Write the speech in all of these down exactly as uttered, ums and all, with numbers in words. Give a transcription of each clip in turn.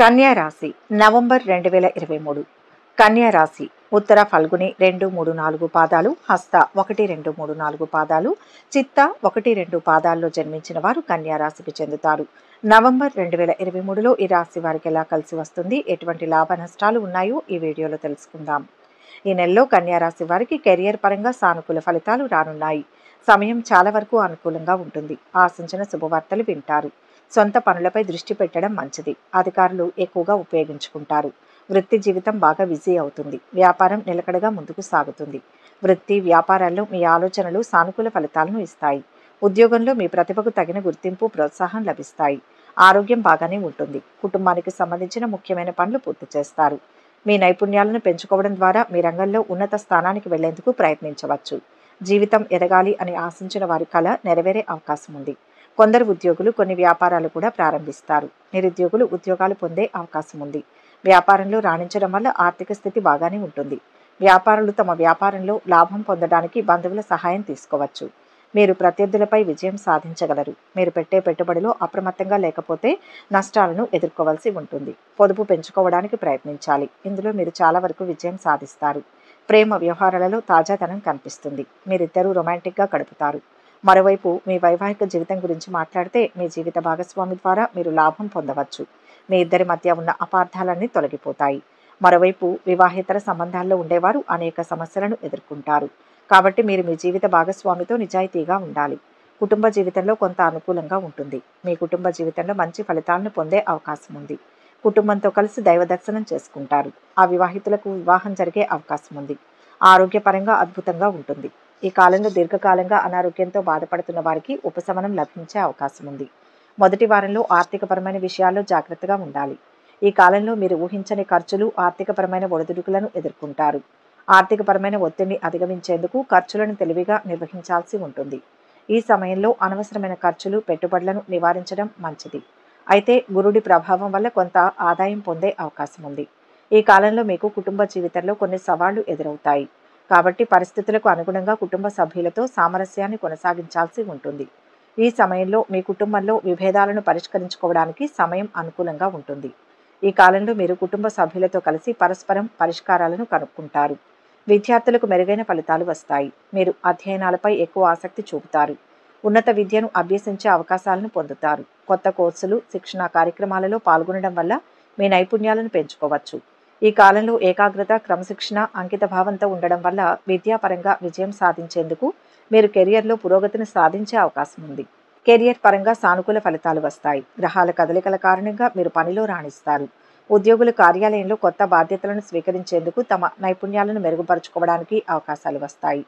కన్యా రాశి నవంబర్ రెండు వేల ఇరవై మూడు. కన్యా రాశి ఉత్తర ఫల్గుని రెండు మూడు నాలుగు పాదాలు, హస్త ఒకటి రెండు మూడు నాలుగు పాదాలు, చిత్త ఒకటి రెండు పాదాల్లో జన్మించిన వారు కన్యా రాశికి చెందుతారు. నవంబర్ రెండు వేల ఇరవై మూడు లో ఈ రాశి వారికి ఎలా కలిసి వస్తుంది, ఎటువంటి లాభ నష్టాలు ఉన్నాయో ఈ వీడియోలో తెలుసుకుందాం. ఈ నెలలో కన్యా రాశి వారికి కెరియర్ పరంగా సానుకూల ఫలితాలు రానున్నాయి. సమయం చాలా వరకు అనుకూలంగా ఉంటుంది. ఆశించిన శుభవార్తలు వింటారు. సొంత పనులపై దృష్టి పెట్టడం మంచిది. అధికారులు ఎక్కువగా ఉపయోగించుకుంటారు. వృత్తి జీవితం బాగా బిజీ అవుతుంది. వ్యాపారం నిలకడగా ముందుకు సాగుతుంది. వృత్తి వ్యాపారాల్లో మీ ఆలోచనలు సానుకూల ఫలితాలను ఇస్తాయి. ఉద్యోగంలో మీ ప్రతిభకు తగిన గుర్తింపు, ప్రోత్సాహం లభిస్తాయి. ఆరోగ్యం బాగానే ఉంటుంది. కుటుంబానికి సంబంధించిన ముఖ్యమైన పనులు పూర్తి చేస్తారు. మీ నైపుణ్యాలను పెంచుకోవడం ద్వారా మీ రంగంలో ఉన్నత స్థానానికి వెళ్లేందుకు ప్రయత్నించవచ్చు. జీవితం ఎదగాలి అని ఆశించిన వారి కళ నెరవేరే అవకాశం ఉంది. కొందరు ఉద్యోగులు కొన్ని వ్యాపారాలు కూడా ప్రారంభిస్తారు. నిరుద్యోగులు ఉద్యోగాలు పొందే అవకాశం ఉంది. వ్యాపారంలో రాణించడం వల్ల ఆర్థిక స్థితి బాగానే ఉంటుంది. వ్యాపారులు తమ వ్యాపారంలో లాభం పొందడానికి బంధువుల సహాయం తీసుకోవచ్చు. మీరు ప్రత్యర్థులపై విజయం సాధించగలరు. మీరు పెట్టే పెట్టుబడిలో అప్రమత్తంగా లేకపోతే నష్టాలను ఎదుర్కోవాల్సి ఉంటుంది. పొదుపు పెంచుకోవడానికి ప్రయత్నించాలి. ఇందులో మీరు చాలా వరకు విజయం సాధిస్తారు. ప్రేమ వ్యవహారాలలో తాజాదనం కనిపిస్తుంది. మీరిద్దరూ రొమాంటిక్గా గడుపుతారు. మరోవైపు మీ వైవాహిక జీవితం గురించి మాట్లాడితే మీ జీవిత భాగస్వామి ద్వారా మీరు లాభం పొందవచ్చు. మీ ఇద్దరి మధ్య ఉన్న అపార్థాలన్నీ తొలగిపోతాయి. మరోవైపు వివాహేతర సంబంధాల్లో ఉండేవారు అనేక సమస్యలను ఎదుర్కొంటారు. కాబట్టి మీరు మీ జీవిత భాగస్వామితో నిజాయితీగా ఉండాలి. కుటుంబ జీవితంలో కొంత అనుకూలంగా ఉంటుంది. మీ కుటుంబ జీవితంలో మంచి ఫలితాలను పొందే అవకాశం ఉంది. కుటుంబంతో కలిసి దైవ దర్శనం చేసుకుంటారు. ఆ వివాహితులకు వివాహం జరిగే అవకాశం ఉంది. ఆరోగ్యపరంగా అద్భుతంగా ఉంటుంది. ఈ కాలంలో దీర్ఘకాలంగా అనారోగ్యంతో బాధపడుతున్న వారికి ఉపశమనం లభించే అవకాశం ఉంది. మొదటి వారంలో ఆర్థికపరమైన విషయాల్లో జాగ్రత్తగా ఉండాలి. ఈ కాలంలో మీరు ఊహించని ఖర్చులు, ఆర్థికపరమైన ఒడిదుడుకులను ఎదుర్కొంటారు. ఆర్థికపరమైన ఒత్తిడిని అధిగమించేందుకు ఖర్చులను తెలివిగా నిర్వహించాల్సి ఉంటుంది. ఈ సమయంలో అనవసరమైన ఖర్చులు, పెట్టుబడులను నివారించడం మంచిది. అయితే గురుడి ప్రభావం వల్ల కొంత ఆదాయం పొందే అవకాశం ఉంది. ఈ కాలంలో మీకు కుటుంబ జీవితంలో కొన్ని సవాళ్లు ఎదురవుతాయి. కాబట్టి పరిస్థితులకు అనుగుణంగా కుటుంబ సభ్యులతో సామరస్యాన్ని కొనసాగించాల్సి ఉంటుంది. ఈ సమయంలో మీ కుటుంబంలో విభేదాలను పరిష్కరించుకోవడానికి సమయం అనుకూలంగా ఉంటుంది. ఈ కాలంలో మీరు కుటుంబ సభ్యులతో కలిసి పరస్పరం పరిష్కారాలను కనుక్కుంటారు. విద్యార్థులకు మెరుగైన ఫలితాలు వస్తాయి. మీరు అధ్యయనాలపై ఎక్కువ ఆసక్తి చూపుతారు. ఉన్నత విద్యను అభ్యసించే అవకాశాలను పొందుతారు. కొత్త కోర్సులు, శిక్షణా కార్యక్రమాలలో పాల్గొనడం వల్ల మీ నైపుణ్యాలను పెంచుకోవచ్చు. ఈ కాలంలో ఏకాగ్రత, క్రమశిక్షణ, అంకిత భావంతో ఉండడం వల్ల విద్యాపరంగా విజయం సాధించేందుకు మీరు కెరియర్లో పురోగతిని సాధించే అవకాశం ఉంది. కెరియర్ పరంగా సానుకూల ఫలితాలు వస్తాయి. గ్రహాల కదలికల కారణంగా మీరు పనిలో రాణిస్తారు. ఉద్యోగులు కార్యాలయంలో కొత్త బాధ్యతలను స్వీకరించేందుకు తమ నైపుణ్యాలను మెరుగుపరుచుకోవడానికి అవకాశాలు వస్తాయి.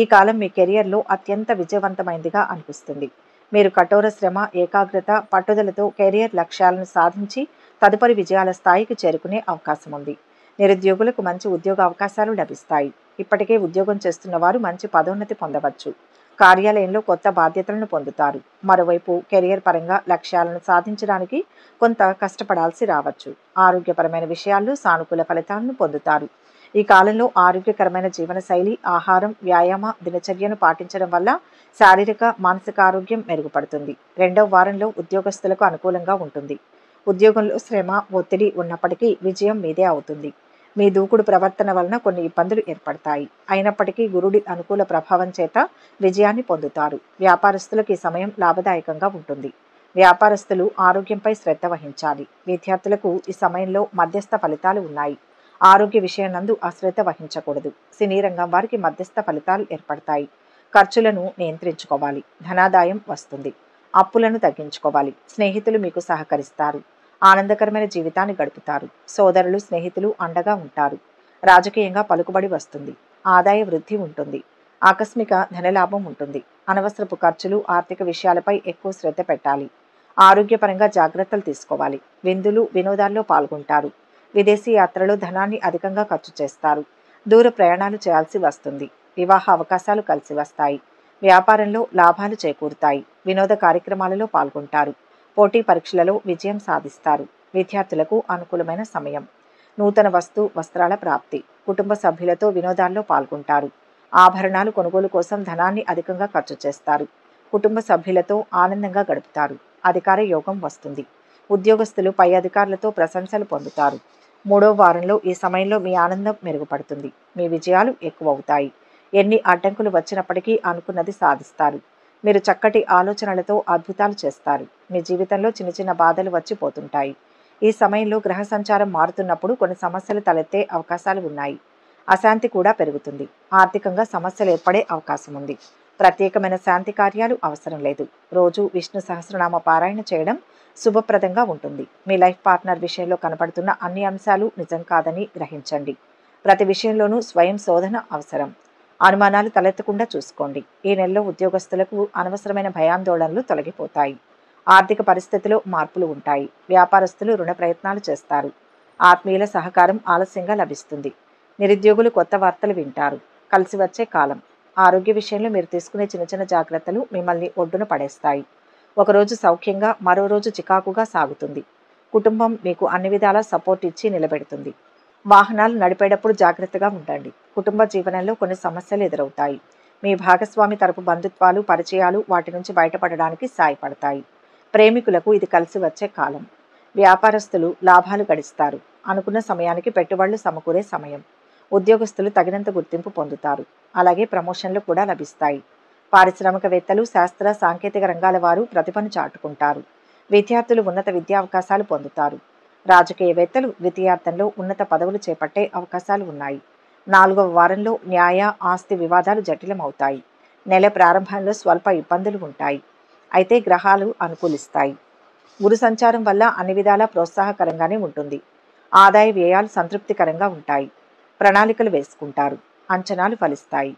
ఈ కాలం మీ కెరియర్లో అత్యంత విజయవంతమైనదిగా అనిపిస్తుంది. మీరు కఠోర శ్రమ, ఏకాగ్రత, పట్టుదలతో కెరియర్ లక్ష్యాలను సాధించి తదుపరి విజయాల స్థాయికి చేరుకునే అవకాశం ఉంది. నిరుద్యోగులకు మంచి ఉద్యోగ అవకాశాలు లభిస్తాయి. ఇప్పటికే ఉద్యోగం చేస్తున్న వారు మంచి పదోన్నతి పొందవచ్చు. కార్యాలయంలో కొత్త బాధ్యతలను పొందుతారు. మరోవైపు కెరియర్ పరంగా లక్ష్యాలను సాధించడానికి కొంత కష్టపడాల్సి రావచ్చు. ఆరోగ్యపరమైన విషయాల్లో సానుకూల ఫలితాలను పొందుతారు. ఈ కాలంలో ఆరోగ్యకరమైన జీవనశైలి, ఆహారం, వ్యాయామ దినచర్యను పాటించడం వల్ల శారీరక, మానసిక ఆరోగ్యం మెరుగుపడుతుంది. రెండవ వారంలో ఉద్యోగస్తులకు అనుకూలంగా ఉంటుంది. ఉద్యోగంలో శ్రమ, ఒత్తిడి ఉన్నప్పటికీ విజయం మీదే అవుతుంది. మీ దూకుడు ప్రవర్తన వలన కొన్ని ఇబ్బందులు ఏర్పడతాయి. అయినప్పటికీ గురుడి అనుకూల ప్రభావం చేత విజయాన్ని పొందుతారు. వ్యాపారస్తులకు ఈ సమయం లాభదాయకంగా ఉంటుంది. వ్యాపారస్తులు ఆరోగ్యంపై శ్రద్ధ వహించాలి. విద్యార్థులకు ఈ సమయంలో మధ్యస్థ ఫలితాలు ఉన్నాయి. ఆరోగ్య విషయనందు అశ్రద్ధ వహించకూడదు. సినీ రంగం వారికి మధ్యస్థ ఫలితాలు ఏర్పడతాయి. ఖర్చులను నియంత్రించుకోవాలి. ధనాదాయం వస్తుంది. అప్పులను తగ్గించుకోవాలి. స్నేహితులు మీకు సహకరిస్తారు. ఆనందకరమైన జీవితాన్ని గడుపుతారు. సోదరులు, స్నేహితులు అండగా ఉంటారు. రాజకీయంగా పలుకుబడి వస్తుంది. ఆదాయ వృద్ధి ఉంటుంది. ఆకస్మిక ధనలాభం ఉంటుంది. అనవసరపు ఖర్చులు, ఆర్థిక విషయాలపై ఎక్కువ శ్రద్ధ పెట్టాలి. ఆరోగ్యపరంగా జాగ్రత్తలు తీసుకోవాలి. విందులు, వినోదాల్లో పాల్గొంటారు. విదేశీ యాత్రలో ధనాన్ని అధికంగా ఖర్చు చేస్తారు. దూర ప్రయాణాలు చేయాల్సి వస్తుంది. వివాహ అవకాశాలు కలిసి వస్తాయి. వ్యాపారంలో లాభాలు చేకూరుతాయి. వినోద కార్యక్రమాలలో పాల్గొంటారు. పోటీ పరీక్షలలో విజయం సాధిస్తారు. విద్యార్థులకు అనుకూలమైన సమయం. నూతన వస్తు, వస్త్రాల ప్రాప్తి. కుటుంబ సభ్యులతో వినోదాల్లో పాల్గొంటారు. ఆభరణాలు కొనుగోలు కోసం ధనాన్ని అధికంగా ఖర్చు చేస్తారు. కుటుంబ సభ్యులతో ఆనందంగా గడుపుతారు. అధికార యోగం వస్తుంది. ఉద్యోగస్తులు పై అధికారులతో ప్రశంసలు పొందుతారు। మూడో వారంలో ఈ సమయంలో మీ ఆనందం మెరుగుపడుతుంది। మీ విజయాలు ఎక్కువ అవుతాయి। ఎన్ని అడ్డంకులు వచ్చినప్పటికీ అనుకున్నది సాధిస్తారు। మీరు చక్కటి ఆలోచనలతో అద్భుతాలు చేస్తారు। మీ జీవితంలో చిన్న చిన్న బాధలు వచ్చిపోతుంటాయి। ఈ సమయంలో గ్రహ సంచారం మారుతున్నప్పుడు కొన్ని సమస్యలు తలెత్తే అవకాశాలు ఉన్నాయి। అశాంతి కూడా పెరుగుతుంది। ఆర్థికంగా సమస్యలు ఏర్పడే అవకాశం ఉంది। ప్రత్యేకమైన శాంతి కార్యాలు అవసరం లేదు। రోజు విష్ణు సహస్రనామ పారాయణ చేయడం శుభప్రదంగా ఉంటుంది। మీ లైఫ్ పార్ట్నర్ విషయంలో కనపడుతున్న అన్ని అంశాలు నిజం కాదని గ్రహించండి। ప్రతి విషయంలోనూ స్వయం శోధన అవసరం। అనుమానాలు తలెత్తకుండా చూసుకోండి। ఈ నెలలో ఉద్యోగస్తులకు అనవసరమైన భయాందోళనలు తొలగిపోతాయి। ఆర్థిక పరిస్థితిలో మార్పులు ఉంటాయి। వ్యాపారస్తులు రుణ ప్రయత్నాలు చేస్తారు। ఆత్మీయుల సహకారం ఆలస్యంగా లభిస్తుంది। నిరుద్యోగులు కొత్త వార్తలు వింటారు। కలిసి వచ్చే కాలం। ఆరోగ్య విషయంలో మీరు తీసుకునే చిన్న చిన్న జాగ్రత్తలు మిమ్మల్ని ఒడ్డున పడేస్తాయి। ఒకరోజు సౌఖ్యంగా మరో రోజు చికాకుగా సాగుతుంది। కుటుంబం మీకు అన్ని విధాల సపోర్ట్ ఇచ్చి నిలబెడుతుంది। వాహనాలు నడిపేటప్పుడు జాగ్రత్తగా ఉండండి। కుటుంబ జీవనంలో కొన్ని సమస్యలు ఎదురవుతాయి। మీ భాగస్వామి తరపు బంధుత్వాలు పరిచయాలు వాటి నుంచి బయటపడడానికి సాయపడతాయి। ప్రేమికులకు ఇది కలిసి వచ్చే కాలం। వ్యాపారస్తులు లాభాలు గడిస్తారు। అనుకున్న సమయానికి పెట్టుబడులు సమకూరే సమయం। ఉద్యోగస్తులు తగినంత గుర్తింపు పొందుతారు। అలాగే ప్రమోషన్లు కూడా లభిస్తాయి। పారిశ్రామికవేత్తలు శాస్త్ర సాంకేతిక రంగాల వారు ప్రతిభను చాటుకుంటారు। విద్యార్థులు ఉన్నత విద్యా అవకాశాలు పొందుతారు। రాజకీయవేత్తలు విద్యార్థుల్లో ఉన్నత పదవులు చేపట్టే అవకాశాలు ఉన్నాయి। నాలుగవ వారంలో న్యాయ ఆస్తి వివాదాలు జటిలమవుతాయి। నెల ప్రారంభంలో స్వల్ప ఇబ్బందులు ఉంటాయి, అయితే గ్రహాలు అనుకూలిస్తాయి। గురు సంచారం వల్ల అన్ని విధాలా ప్రోత్సాహకరంగానే ఉంటుంది। ఆదాయ వ్యయాలు సంతృప్తికరంగా ఉంటాయి। ప్రణాళికలు వేసుకుంటారు। అంచనాలు ఫలిస్తాయి।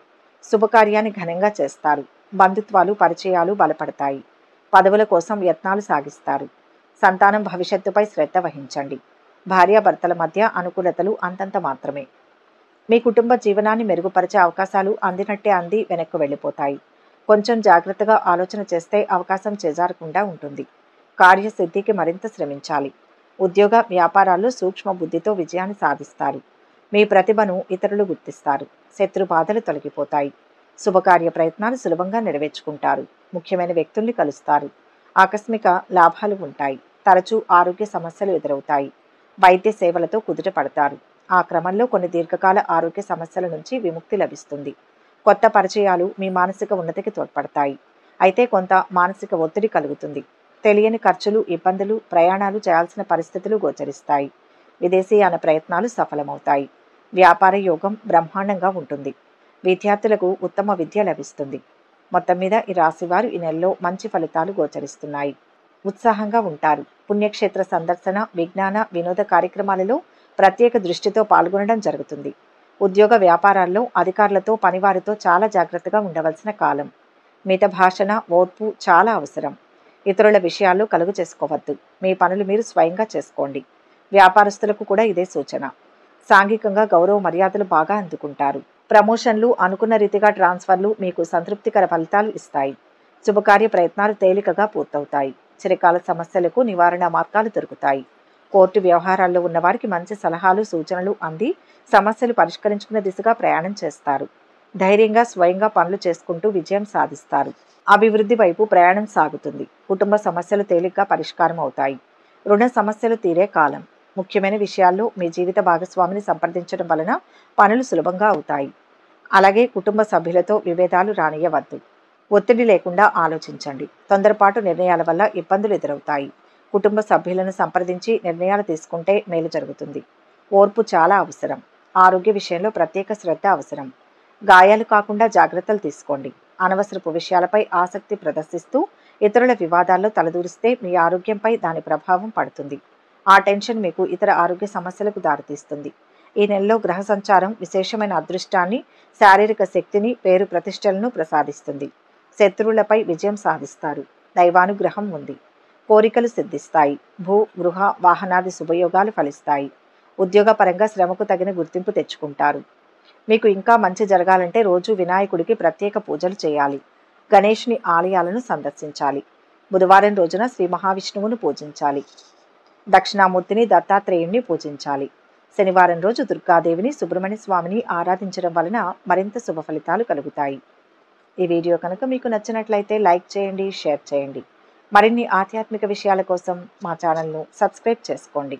శుభకార్యాన్ని ఘనంగా చేస్తారు। బంధుత్వాలు పరిచయాలు బలపడతాయి। పదవుల కోసం యత్నాలు సాగిస్తారు। సంతానం భవిష్యత్తుపై శ్రద్ధ వహించండి। భార్యాభర్తల మధ్య అనుకూలతలు అంతంత మాత్రమే। మీ కుటుంబ జీవనాన్ని మెరుగుపరిచే అవకాశాలు అందినట్టే అంది వెనక్కు వెళ్ళిపోతాయి। కొంచెం జాగ్రత్తగా ఆలోచన చేస్తే అవకాశం చేజారకుండా ఉంటుంది। కార్యసిద్ధికి మరింత శ్రమించాలి। ఉద్యోగ వ్యాపారాల్లో సూక్ష్మ బుద్ధితో విజయాన్ని సాధిస్తారు। మీ ప్రతిభను ఇతరులు గుర్తిస్తారు। శత్రు బాధలు తొలగిపోతాయి। శుభకార్య ప్రయత్నాలు సులభంగా నెరవేర్చుకుంటారు। ముఖ్యమైన వ్యక్తుల్ని కలుస్తారు। ఆకస్మిక లాభాలు ఉంటాయి। తరచూ ఆరోగ్య సమస్యలు ఎదురవుతాయి। వైద్య సేవలతో కుదుట పడతారు। ఆ క్రమంలో కొన్ని దీర్ఘకాల ఆరోగ్య సమస్యల నుంచి విముక్తి లభిస్తుంది। కొత్త పరిచయాలు మీ మానసిక ఉన్నతికి తోడ్పడతాయి, అయితే కొంత మానసిక ఒత్తిడి కలుగుతుంది। తెలియని ఖర్చులు ఇబ్బందులు ప్రయాణాలు చేయాల్సిన పరిస్థితులు గోచరిస్తాయి। విదేశీయాన ప్రయత్నాలు సఫలమవుతాయి। వ్యాపార యోగం బ్రహ్మాండంగా ఉంటుంది। విద్యార్థులకు ఉత్తమ విద్య లభిస్తుంది। మొత్తం మీద ఈ రాశివారు ఈ నెలలో మంచి ఫలితాలు గోచరిస్తున్నాయి। ఉత్సాహంగా ఉంటారు। పుణ్యక్షేత్ర సందర్శన విజ్ఞాన వినోద కార్యక్రమాలలో ప్రత్యేక దృష్టితో పాల్గొనడం జరుగుతుంది। ఉద్యోగ వ్యాపారాల్లో అధికారులతో పనివారితో చాలా జాగ్రత్తగా ఉండవలసిన కాలం। మిత భాషణ ఓర్పు చాలా అవసరం। ఇతరుల విషయాల్లో కలుగు చేసుకోవద్దు। మీ పనులు మీరు స్వయంగా చేసుకోండి। వ్యాపారస్తులకు కూడా ఇదే సూచన। సాంఘికంగా గౌరవ మర్యాదలు బాగా అందుకుంటారు। ప్రమోషన్లు అనుకున్న రీతిగా ట్రాన్స్ఫర్లు మీకు సంతృప్తికర ఫలితాలు ఇస్తాయి। శుభకార్య ప్రయత్నాలు తేలికగా పూర్తవుతాయి। చిరకాల సమస్యలకు నివారణ మార్గాలు దొరుకుతాయి। కోర్టు వ్యవహారాల్లో ఉన్నవారికి మంచి సలహాలు సూచనలు అంది సమస్యలు పరిష్కరించుకునే దిశగా ప్రయాణం చేస్తారు। ధైర్యంగా స్వయంగా పనులు చేసుకుంటూ విజయం సాధిస్తారు। అభివృద్ధి వైపు ప్రయాణం సాగుతుంది। కుటుంబ సమస్యలు తేలికగా పరిష్కారం అవుతాయి। రుణ సమస్యలు తీరే కాలం। ముఖ్యమైన విషయాల్లో మీ జీవిత భాగస్వామిని సంప్రదించడం వలన పనులు సులభంగా అవుతాయి। అలాగే కుటుంబ సభ్యులతో విభేదాలు రానియవద్దు। ఒత్తిడి లేకుండా ఆలోచించండి। తొందరపాటు నిర్ణయాల వల్ల ఇబ్బందులు ఎదురవుతాయి। కుటుంబ సభ్యులను సంప్రదించి నిర్ణయాలు తీసుకుంటే మేలు జరుగుతుంది। ఓర్పు చాలా అవసరం। ఆరోగ్య విషయంలో ప్రత్యేక శ్రద్ధ అవసరం। గాయాలు కాకుండా జాగ్రత్తలు తీసుకోండి। అనవసరపు విషయాలపై ఆసక్తి ప్రదర్శిస్తూ ఇతరుల వివాదాల్లో తలదూరిస్తే మీ ఆరోగ్యంపై దాని ప్రభావం పడుతుంది। ఆ టెన్షన్ మీకు ఇతర ఆరోగ్య సమస్యలకు దారితీస్తుంది। ఈ నెలలో గ్రహ సంచారం విశేషమైన అదృష్టాన్ని శారీరక శక్తిని పేరు ప్రతిష్టలను ప్రసాదిస్తుంది। శత్రువులపై విజయం సాధిస్తారు। దైవానుగ్రహం ఉంది। కోరికలు సిద్ధిస్తాయి। భూ గృహ వాహనాది శుభయోగాలు ఫలిస్తాయి। ఉద్యోగపరంగా శ్రమకు తగిన గుర్తింపు తెచ్చుకుంటారు। మీకు ఇంకా మంచి జరగాలంటే రోజు వినాయకుడికి ప్రత్యేక పూజలు చేయాలి। గణేష్ని ఆలయాలను సందర్శించాలి। బుధవారం రోజున శ్రీ మహావిష్ణువును పూజించాలి। దక్షిణామూర్తిని దత్తాత్రేయుణ్ణి పూజించాలి। శనివారం రోజు దుర్గాదేవిని సుబ్రహ్మణ్య స్వామిని ఆరాధించడం వలన మరింత శుభ ఫలితాలు కలుగుతాయి। ఈ వీడియో కనుక మీకు నచ్చినట్లయితే లైక్ చేయండి, షేర్ చేయండి। మరిన్ని ఆధ్యాత్మిక విషయాల కోసం మా ఛానల్ ను సబ్స్క్రైబ్ చేసుకోండి।